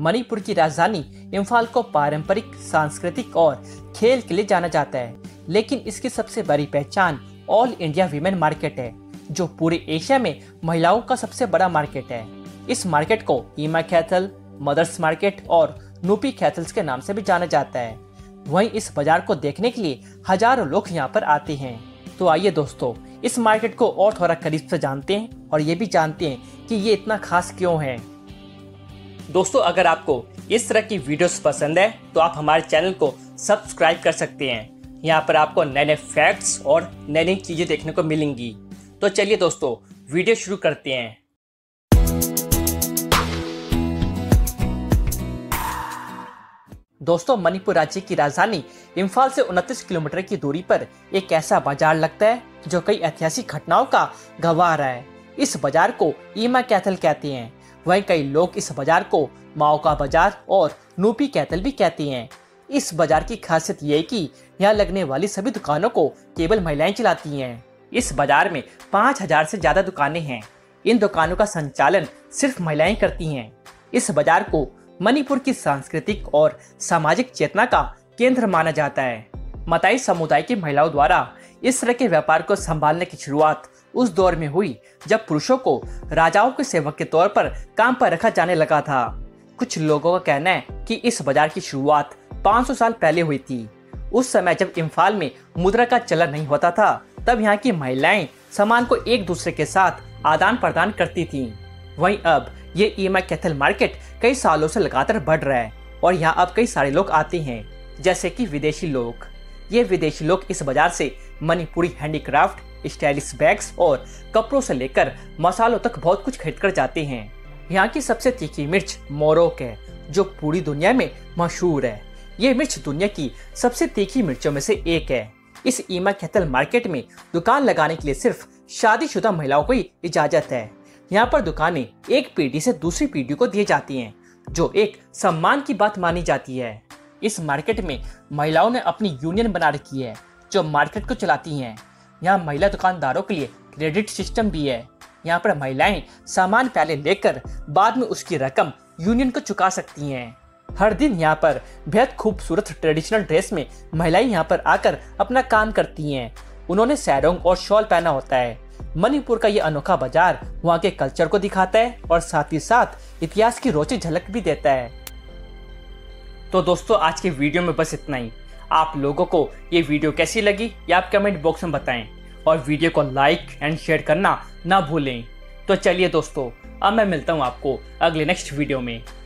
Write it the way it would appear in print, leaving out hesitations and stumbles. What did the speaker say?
मणिपुर की राजधानी इम्फाल को पारंपरिक, सांस्कृतिक और खेल के लिए जाना जाता है, लेकिन इसकी सबसे बड़ी पहचान ऑल इंडिया वीमेन मार्केट है, जो पूरे एशिया में महिलाओं का सबसे बड़ा मार्केट है। इस मार्केट को ईमा कैथल, मदर्स मार्केट और नूपी कैथल्स के नाम से भी जाना जाता है। वहीं इस बाजार को देखने के लिए हजारों लोग यहाँ पर आते हैं। तो आइए दोस्तों, इस मार्केट को और थोड़ा करीब से जानते हैं और ये भी जानते हैं कि ये इतना खास क्यों है। दोस्तों, अगर आपको इस तरह की वीडियोस पसंद है तो आप हमारे चैनल को सब्सक्राइब कर सकते हैं। यहाँ पर आपको नए नए फैक्ट्स और नई नई चीज़ें देखने को मिलेंगी। तो चलिए दोस्तों, वीडियो शुरू करते हैं। दोस्तों, मणिपुर राज्य की राजधानी इम्फाल से 29 किलोमीटर की दूरी पर एक ऐसा बाजार लगता है जो कई ऐतिहासिक घटनाओं का गवाह रहा है। इस बाजार को ईमा कैथल कहते हैं। वहीं कई लोग इस बाजार को माओका बाजार और नूपी कैथल भी कहते हैं। इस बाजार की खासियत यह है कि यहाँ लगने वाली सभी दुकानों को केवल महिलाएं चलाती हैं। इस बाजार में 5000 से ज़्यादा दुकानें हैं। इन दुकानों का संचालन सिर्फ महिलाएं करती हैं। इस बाजार को मणिपुर की सांस्कृतिक और सामाजिक चेतना का केंद्र माना जाता है। मताई समुदाय की महिलाओं द्वारा इस तरह के व्यापार को संभालने की शुरुआत उस दौर में हुई जब पुरुषों को राजाओं के सेवक के तौर पर काम पर रखा जाने लगा था। कुछ लोगों का कहना है कि इस बाजार की शुरुआत 500 साल पहले हुई थी। उस समय जब इम्फाल में मुद्रा का चलन नहीं होता था, तब यहाँ की महिलाएं सामान को एक दूसरे के साथ आदान प्रदान करती थीं। वहीं अब ये ईमा कैथल मार्केट कई सालों से लगातार बढ़ रहा है और यहाँ अब कई सारे लोग आते हैं, जैसे कि विदेशी लोग। ये विदेशी लोग इस बाजार से मणिपुरी हैंडीक्राफ्ट, स्टाइलिश बैग्स और कपड़ों से लेकर मसालों तक बहुत कुछ खरीद कर जाते हैं। यहाँ की सबसे तीखी मिर्च मोरोको है, जो पूरी दुनिया में मशहूर है। ये मिर्च दुनिया की सबसे तीखी मिर्चों में से एक है। इस ईमा कैथल मार्केट में दुकान लगाने के लिए सिर्फ शादीशुदा महिलाओं को ही इजाज़त है। यहाँ पर दुकानें एक पीढ़ी से दूसरी पीढ़ी को दी जाती हैं, जो एक सम्मान की बात मानी जाती है। इस मार्केट में महिलाओं ने अपनी यूनियन बना रखी है, जो मार्केट को चलाती हैं। यहाँ महिला दुकानदारों के लिए क्रेडिट सिस्टम भी है। यहाँ पर महिलाएं सामान पहले लेकर बाद में उसकी रकम यूनियन को चुका सकती हैं। हर दिन यहाँ पर बेहद खूबसूरत ट्रेडिशनल ड्रेस में महिलाएं यहाँ पर आकर अपना काम करती हैं। उन्होंने सैरोंग और शॉल पहना होता है। मणिपुर का ये अनोखा बाजार वहाँ के कल्चर को दिखाता है और साथ ही साथ इतिहास की रोचक झलक भी देता है। तो दोस्तों, आज के वीडियो में बस इतना ही। आप लोगों को ये वीडियो कैसी लगी या आप कमेंट बॉक्स में बताएं और वीडियो को लाइक एंड शेयर करना ना भूलें। तो चलिए दोस्तों, अब मैं मिलता हूँ आपको अगले नेक्स्ट वीडियो में।